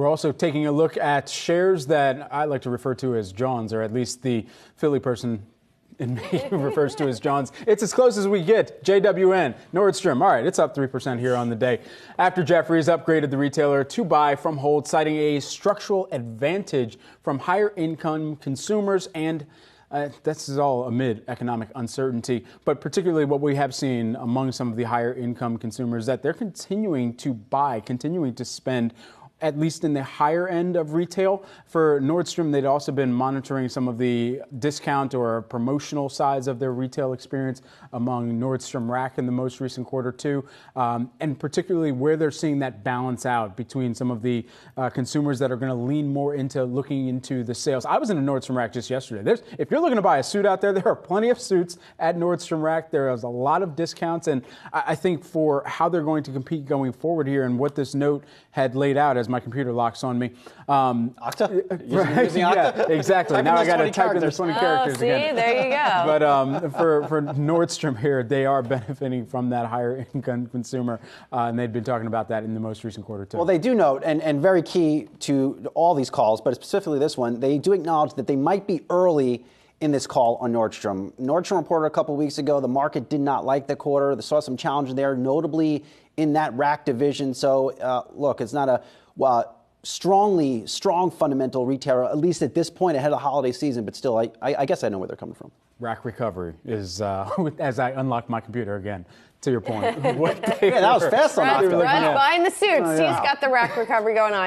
We're also taking a look at shares that I like to refer to as Johns, or at least the Philly person in me refers to as Johns. It's as close as we get. JWN, Nordstrom. All right, it's up 3% here on the day after Jeffries upgraded the retailer to buy from hold, citing a structural advantage from higher income consumers, and this is all amid economic uncertainty. But particularly what we have seen among some of the higher income consumers, that they're continuing to buy, continuing to spend, at least in the higher end of retail. For Nordstrom, they'd also been monitoring some of the discount or promotional sides of their retail experience among Nordstrom Rack in the most recent quarter too, and particularly where they're seeing that balance out between some of the consumers that are going to lean more into looking into the sales. I was in a Nordstrom Rack just yesterday. If you're looking to buy a suit out there, there are plenty of suits at Nordstrom Rack. There is a lot of discounts, and I think for how they're going to compete going forward here, and what this note had laid out as my computer locks on me. Okta? Using Okta? Yeah, exactly. Now I got to type in those 20 characters again. There you go. But for Nordstrom here, they are benefiting from that higher income consumer, and they've been talking about that in the most recent quarter too. Well, they do note, and very key to all these calls, but specifically this one, they do acknowledge that they might be early in this call on Nordstrom. Nordstrom reported a couple weeks ago the market did not like the quarter. They saw some challenge there, notably in that rack division. So look, it's not a strong fundamental retailer, at least at this point ahead of the holiday season, but still, I guess I know where they're coming from. Rack recovery is, as I unlock my computer again, to your point. That was fast on that. Buying the suits. He's got the rack recovery going on.